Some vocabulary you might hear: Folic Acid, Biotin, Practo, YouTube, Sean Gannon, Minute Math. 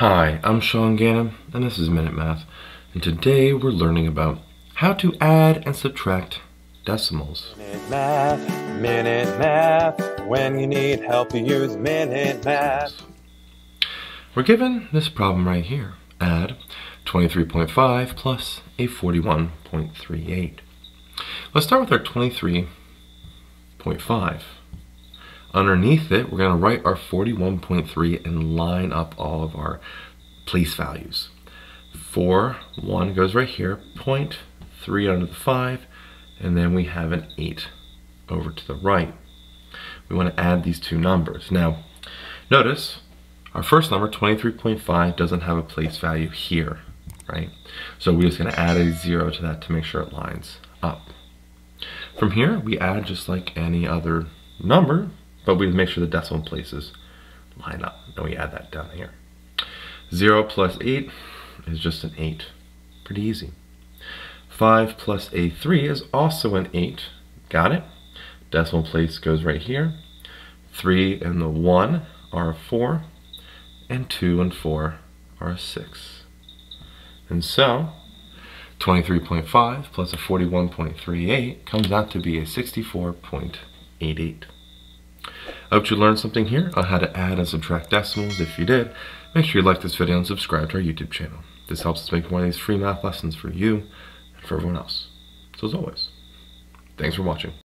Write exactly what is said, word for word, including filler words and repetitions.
Hi, I'm Sean Gannon, and this is Minute Math, and today we're learning about how to add and subtract decimals. Minute Math, Minute Math, when you need help you use Minute Math. We're given this problem right here, add twenty-three point five plus a forty-one point three eight. Let's start with our twenty-three point five. Underneath it, we're going to write our forty-one point three and line up all of our place values. four, one goes right here, zero point three under the five, and then we have an eight over to the right. We want to add these two numbers. Now, notice our first number, twenty-three point five, doesn't have a place value here, right? So we're just going to add a zero to that to make sure it lines up. From here, we add just like any other number, but we make sure the decimal places line up. And we add that down here. zero plus eight is just an eight. Pretty easy. five plus a three is also an eight. Got it? Decimal place goes right here. three and the one are a four, and two and four are a six. And so, twenty-three point five plus a forty-one point three eight comes out to be a sixty-four point eight eight. I hope you learned something here on how to add and subtract decimals. If you did, make sure you like this video and subscribe to our YouTube channel. This helps us make more of these free math lessons for you and for everyone else. So as always, thanks for watching.